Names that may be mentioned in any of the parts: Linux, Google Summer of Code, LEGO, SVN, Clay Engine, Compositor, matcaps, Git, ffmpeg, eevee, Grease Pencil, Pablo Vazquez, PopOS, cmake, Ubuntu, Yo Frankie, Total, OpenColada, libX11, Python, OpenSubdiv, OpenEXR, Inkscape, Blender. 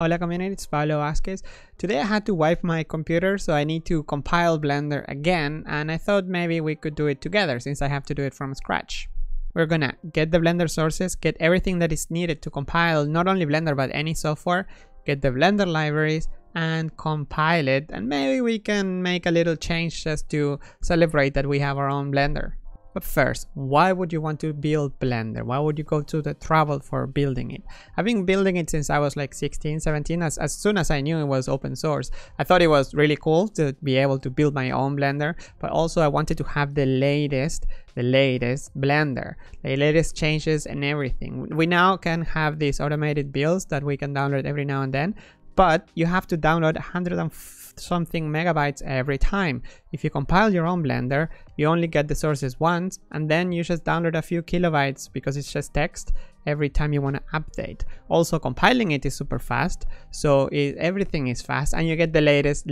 Hola community, it's Pablo Vazquez. Today I had to wipe my computer, so I need to compile Blender again, and I thought maybe we could do it together since I have to do it from scratch. We're gonna get the Blender sources, get everything that is needed to compile not only Blender but any software, get the Blender libraries and compile it, and maybe we can make a little change just to celebrate that we have our own Blender. But first, why would you want to build Blender? Why would you go to the trouble for building it? I've been building it since I was like 16, 17, as soon as I knew it was open source. I thought it was really cool to be able to build my own Blender, but also I wanted to have the latest Blender, the latest changes and everything. We now can have these automated builds that we can download every now and then, but you have to download 100 and something megabytes every time. If you compile your own Blender, you only get the sources once, and then you just download a few kilobytes because it's just text every time you want to update. Also, compiling it is super fast, so everything is fast, and you get the latest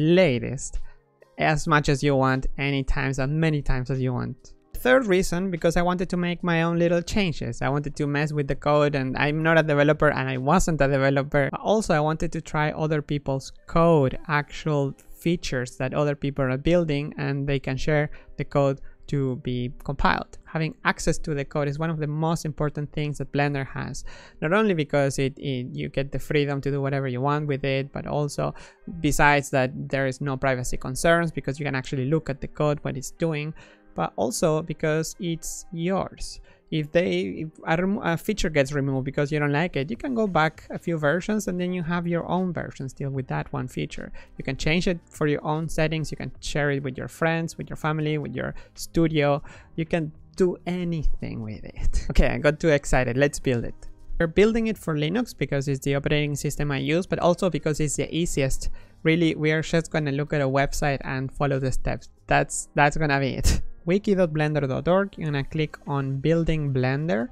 as much as you want, any times, as many times as you want. Third reason, because I wanted to make my own little changes. I wanted to mess with the code, and I'm not a developer and I wasn't a developer. Also, I wanted to try other people's code, actual features that other people are building, and they can share the code to be compiled. Having access to the code is one of the most important things that Blender has, not only because you get the freedom to do whatever you want with it, but also besides that there is no privacy concerns because you can actually look at the code, what it's doing, but also because it's yours. If a feature gets removed because you don't like it, you can go back a few versions and then you have your own version still with that one feature. You can change it for your own settings, you can share it with your friends, with your family, with your studio. You can do anything with it. Okay, I got too excited, let's build it. We're building it for Linux because it's the operating system I use, but also because it's the easiest. Really, we are just gonna look at a website and follow the steps. That's gonna be it. wiki.blender.org, you're gonna click on building Blender,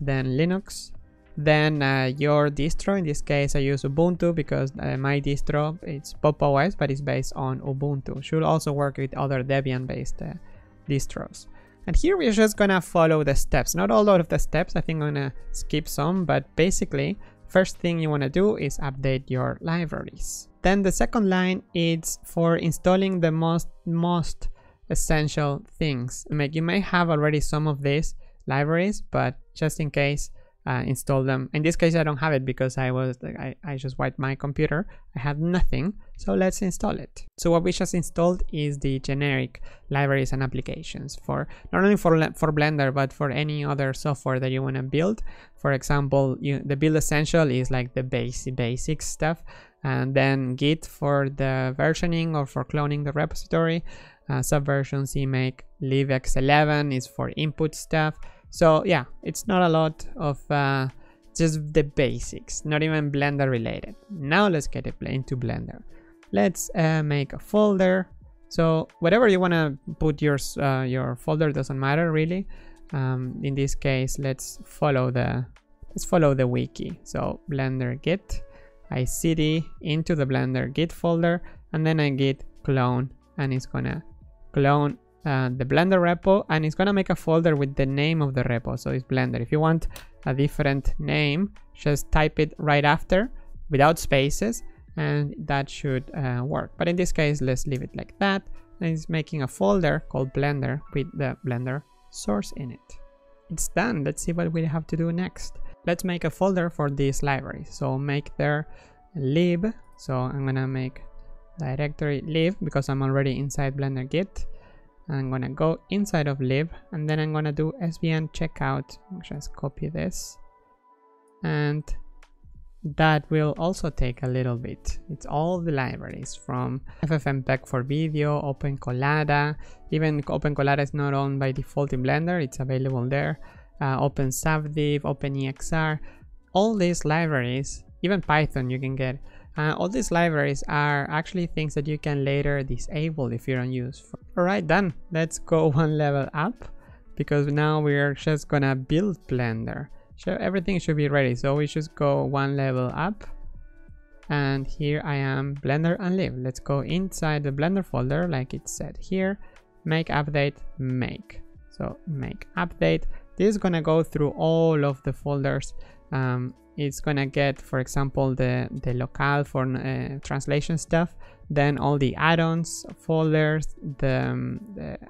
then Linux, then your distro. In this case I use Ubuntu because my distro, it's PopOS, but it's based on Ubuntu. Should also work with other Debian based distros. And here we're just gonna follow the steps, not a lot of the steps, I think I'm gonna skip some, but basically first thing you want to do is update your libraries. Then the second line is for installing the most essential things. You may have already some of these libraries, but just in case, install them. In this case, I don't have it because I just wiped my computer. I have nothing, so let's install it. So what we just installed is the generic libraries and applications for not only for Blender but for any other software that you want to build. For example, the build essential is like the basic stuff, and then Git for the versioning or for cloning the repository. Subversion, cmake, libX11 is for input stuff. So yeah, it's not a lot of just the basics, not even Blender related. Now let's get it into Blender. Let's make a folder. So whatever you want to put your folder, doesn't matter really. In this case, let's follow the wiki. So Blender Git, I cd into the Blender Git folder, and then I git clone, and it's gonna clone the Blender repo, and it's gonna make a folder with the name of the repo. So it's Blender. If you want a different name, just type it right after without spaces, and that should work. But in this case, let's leave it like that. And it's making a folder called Blender with the Blender source in it. It's done. Let's see what we have to do next. Let's make a folder for this library. So make their lib. So I'm gonna make directory lib because I'm already inside Blender Git. I'm gonna go inside of lib, and then I'm gonna do SVN checkout. Just copy this, and that will also take a little bit. It's all the libraries from ffmpeg for video, OpenColada. Even OpenColada is not owned by default in Blender, it's available there. OpenSubdiv, OpenEXR, all these libraries, even Python you can get. All these libraries are actually things that you can later disable if you don't use. Alright, done. Let's go one level up because now we're just gonna build Blender. So everything should be ready. So we should go one level up. And here I am, Blender and lib. Let's go inside the Blender folder like it said here. Make update, make. So make update. This is gonna go through all of the folders it's gonna get, for example, the locale for translation stuff, then all the add-ons folders, the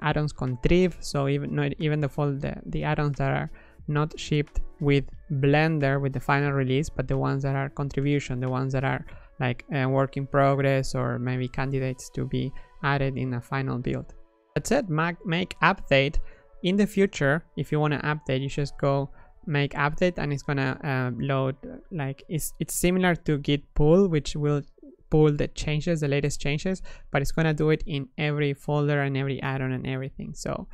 add-ons contriv, so even the add-ons that are not shipped with Blender with the final release, but the ones that are contribution, the ones that are like work in progress or maybe candidates to be added in a final build. That's it, make update. In the future, if you want to update, you just go make update and it's gonna load, like it's similar to Git pull, which will pull the changes, the latest changes, but it's gonna do it in every folder and every add-on and everything. So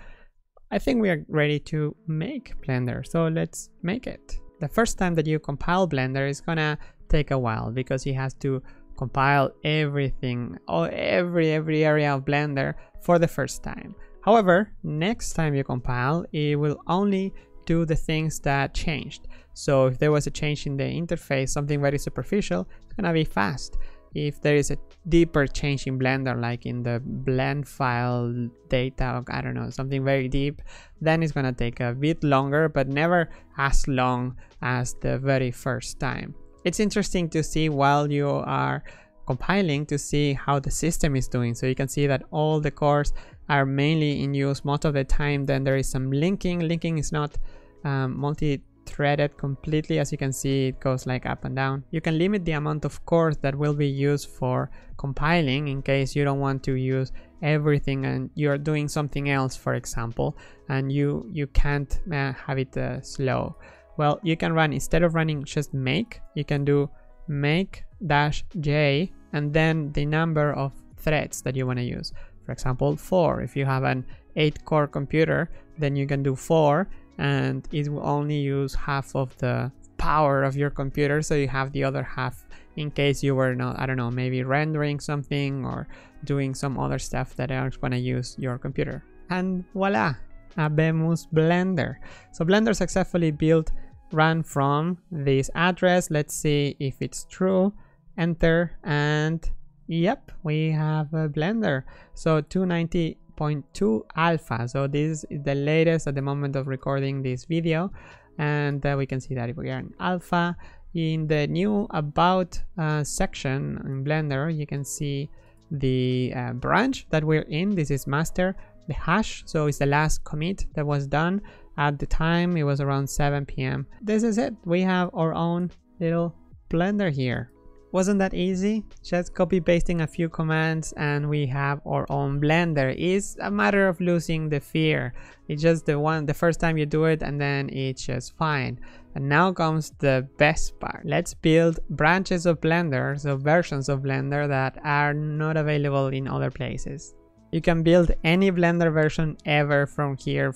I think we are ready to make Blender, so let's make it. The first time that you compile Blender is gonna take a while because it has to compile everything, or every area of Blender for the first time. However, next time you compile, it will only do the things that changed. So if there was a change in the interface, something very superficial, it's gonna be fast. If there is a deeper change in Blender, like in the blend file data, I don't know, something very deep, then it's gonna take a bit longer, but never as long as the very first time. It's interesting to see while you are compiling to see how the system is doing. So you can see that all the cores are mainly in use most of the time. Then there is some linking. Linking is not multi-threaded completely. As you can see, it goes like up and down. You can limit the amount of cores that will be used for compiling in case you don't want to use everything and you're doing something else, for example, and you can't have it slow. Well, you can run, instead of running just make, you can do make-j and then the number of threads that you want to use. For example, 4. If you have an 8-core computer, then you can do 4 and it will only use half of the power of your computer, so you have the other half in case you were not, I don't know, maybe rendering something or doing some other stuff that aren't going to use your computer. And voila! Habemos Blender. So Blender successfully built, run from this address. Let's see if it's true. Enter and yep, we have a Blender. So 290.2 alpha. So this is the latest at the moment of recording this video. And we can see that if we are in alpha, in the new about section in Blender, you can see the branch that we're in. This is master. The hash, so it's the last commit that was done at the time. It was around 7 p.m. This is it. We have our own little Blender here. Wasn't that easy? Just copy pasting a few commands and we have our own Blender. It's a matter of losing the fear. It's just the first time you do it and then it's just fine. And now comes the best part. Let's build branches of Blender, so versions of Blender that are not available in other places. You can build any Blender version ever from here,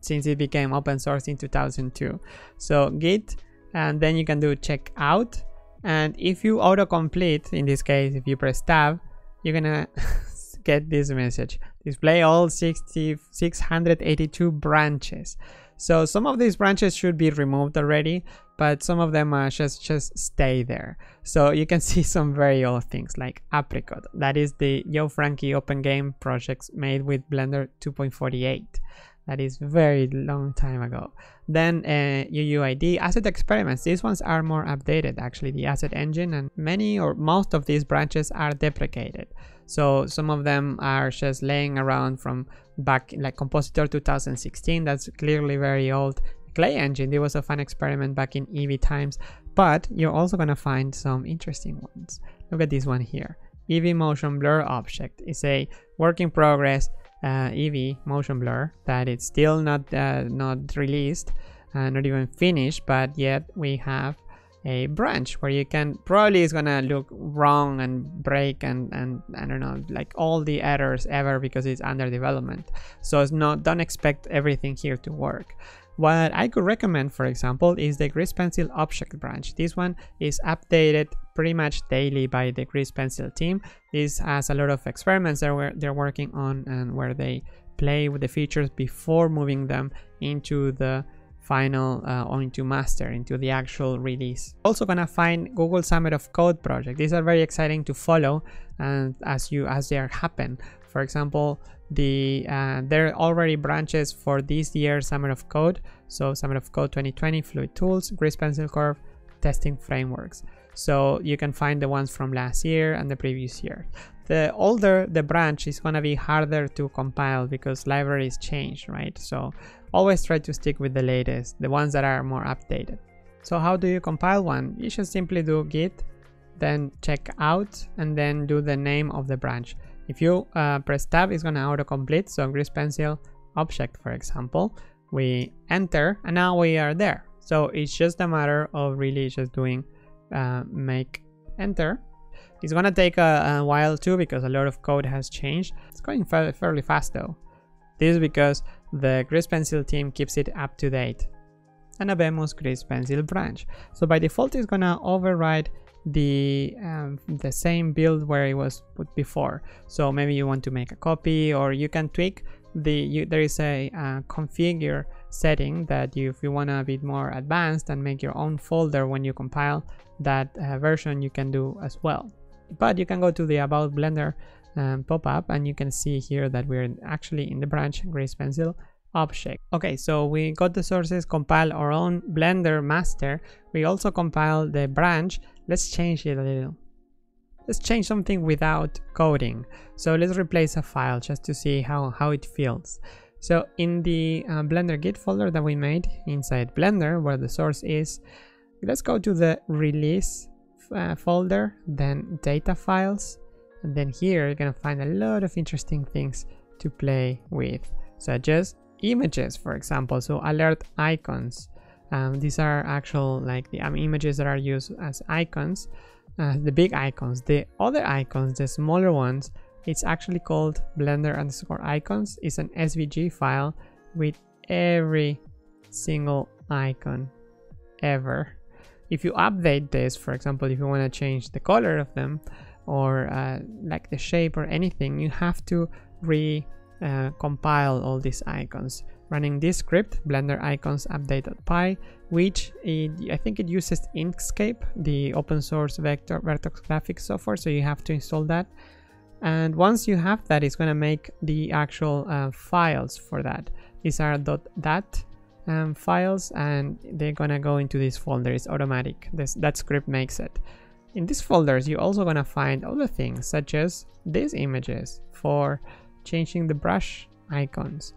since it became open source in 2002. So Git, and then you can do check out. And if you autocomplete, in this case, if you press tab, you're gonna get this message. Display all 682 branches. So some of these branches should be removed already, but some of them are just stay there. So you can see some very old things like Apricot. That is the Yo Frankie open game projects made with Blender 2.48. That is very long time ago. Then UUID, Asset Experiments. These ones are more updated actually, the Asset Engine, and many or most of these branches are deprecated. So some of them are just laying around from back, like Compositor 2016, that's clearly very old. Clay Engine, there was a fun experiment back in EV times, but you're also gonna find some interesting ones. Look at this one here, EV Motion Blur Object. It's a work in progress EV Motion Blur that it's still not released, not even finished, but yet we have a branch where you can, probably it's gonna look wrong and break and I don't know, like all the errors ever because it's under development. So it's not, don't expect everything here to work. What I could recommend, for example, is the Grease Pencil object branch. This one is updated pretty much daily by the Grease Pencil team. This has a lot of experiments that they're working on and where they play with the features before moving them into the final or into master, into the actual release. Also gonna find Google Summer of Code project. These are very exciting to follow and as they happen. For example, there are already branches for this year's Summer of Code. So Summer of Code 2020, Fluid Tools, Grease Pencil Curve, Testing Frameworks. So you can find the ones from last year and the previous year. The older the branch is going to be harder to compile because libraries change, right? So always try to stick with the latest, the ones that are more updated. So how do you compile one? You should simply do git, then check out, and then do the name of the branch. If you press tab, it's going to autocomplete. So Grease Pencil object, for example, we enter and now we are there. So it's just a matter of really just doing make enter. It's going to take a while too because a lot of code has changed. It's going fairly fast though. This is because the Grease Pencil team keeps it up to date. And habemos Grease Pencil branch. So by default, it's going to override the same build where it was put before. So maybe you want to make a copy, or you can tweak the, there is a configure setting that if you want to be more advanced and make your own folder when you compile that version, you can do as well. But you can go to the About Blender pop-up and you can see here that we're actually in the branch Grease Pencil object. Okay, so we got the sources, compile our own Blender master. We also compile the branch. Let's change it a little. Let's change something without coding. So let's replace a file just to see how it feels. So in the Blender Git folder that we made inside Blender, where the source is, let's go to the release folder, then data files, and then here you're gonna find a lot of interesting things to play with, such as images, for example. So alert icons, these are actual like the images that are used as icons, the big icons. The other icons, the smaller ones, it's actually called blender_icons. It's an SVG file with every single icon ever. If you update this, for example, if you want to change the color of them, or like the shape or anything, you have to compile all these icons. Running this script, blender icons update.py, which I think it uses Inkscape, the open source vertex graphics software, so you have to install that. And once you have that, it's going to make the actual files for that. These are .dat files, and they're going to go into this folder. It's automatic. That script makes it. In these folders, you're also going to find other things, such as these images for changing the brush icons.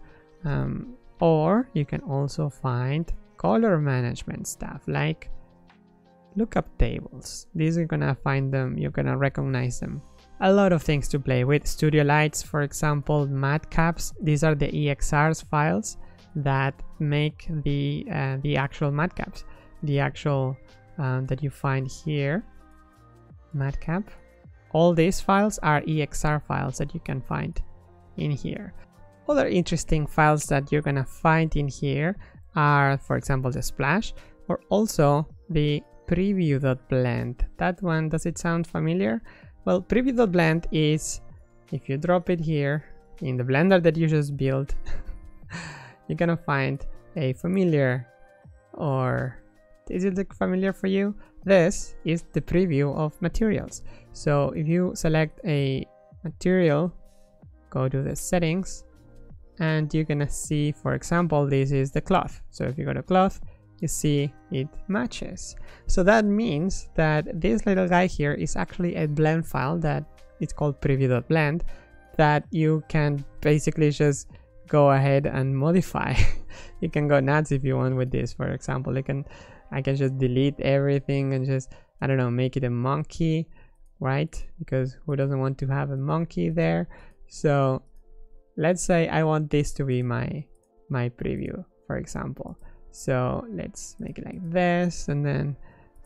Or you can also find color management stuff like lookup tables. These are going to find them. You're going to recognize them. A lot of things to play with. Studio lights, for example, matcaps. These are the EXRs files that make the actual matcaps, the actual that you find here, matcap. All these files are EXR files that you can find in here. Other interesting files that you're gonna find in here are, for example, the splash, or also the preview.blend. That one, does it sound familiar? Well, preview.blend is, if you drop it here in the Blender that you just built, you're gonna find a familiar, or is it familiar for you? This is the preview of materials. So if you select a material, go to the settings, and you're gonna see, for example, this is the cloth. So if you go to cloth, you see it matches. So that means that this little guy here is actually a blend file that it's called preview.blend that you can basically just go ahead and modify. You can go nuts if you want with this. For example, I can just delete everything and just, I don't know, make it a monkey, right? Because who doesn't want to have a monkey there? So let's say I want this to be my preview, for example. So let's make it like this, and then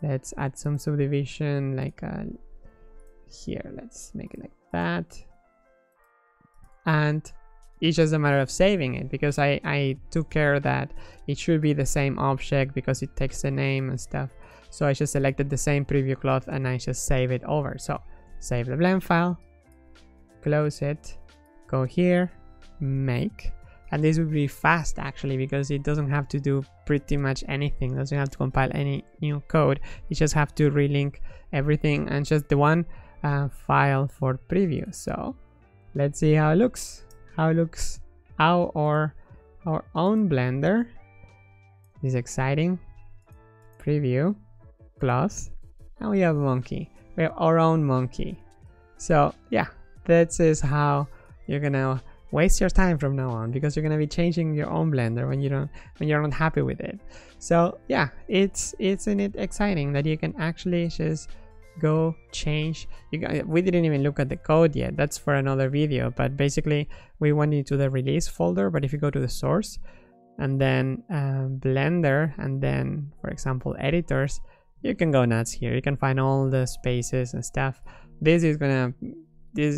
let's add some subdivision like here. Let's make it like that. And it's just a matter of saving it, because I took care that it should be the same object because it takes the name and stuff. So I just selected the same preview cloth and I just save it over. So save the blend file, close it, go here, make. And this would be fast actually, because it doesn't have to do pretty much anything. It doesn't have to compile any new code. You just have to relink everything and just the one file for preview. So Let's see how it looks. How our own Blender is exciting. Preview, plus, and we have a monkey. We have our own monkey. So yeah, this is how you're gonna waste your time from now on, because you're gonna be changing your own Blender when you're not happy with it. So yeah, isn't it exciting that you can actually just go change. We didn't even look at the code yet. That's for another video. But basically, we went into the release folder. But if you go to the source, and then Blender, and then for example editors, you can go nuts here. You can find all the spaces and stuff. This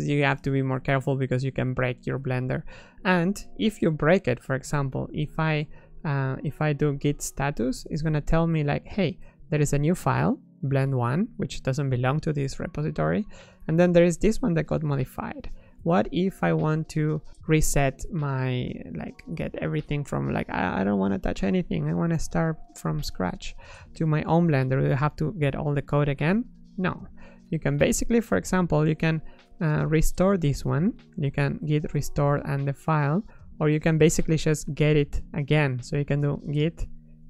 you have to be more careful because you can break your Blender. And if you break it, for example, if I do git status, it's gonna tell me like, hey, there is a new file, blend1, which doesn't belong to this repository, and then there is this one that got modified. What if I want to reset my, like, get everything from, like, I don't want to touch anything, I want to start from scratch to my own Blender? Do you have to get all the code again? No, you can basically, for example, you can restore this one, you can git restore and the file, or you can basically just get it again. So you can do git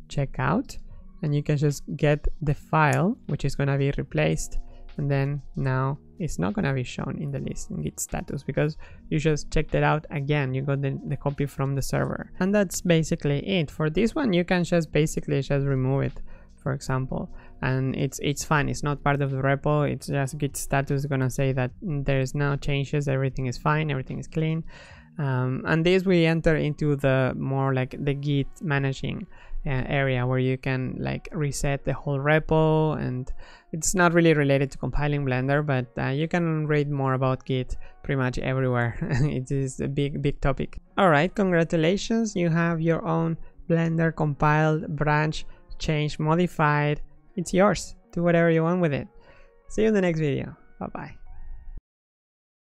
checkout, and you can just get the file, which is going to be replaced, and then now it's not going to be shown in the list in git status because you just checked it out again. You got the copy from the server. And that's basically it for this one. You can just basically just remove it, for example, and it's fine. It's not part of the repo. It's just git status going to say that there is no changes, everything is fine, everything is clean. And this, we enter into the more like the git managing area, where you can like reset the whole repo, and it's not really related to compiling Blender, but you can read more about Git pretty much everywhere. It is a big topic. All right, congratulations, you have your own Blender compiled, branch, changed, modified. It's yours. Do whatever you want with it. See you in the next video. Bye bye.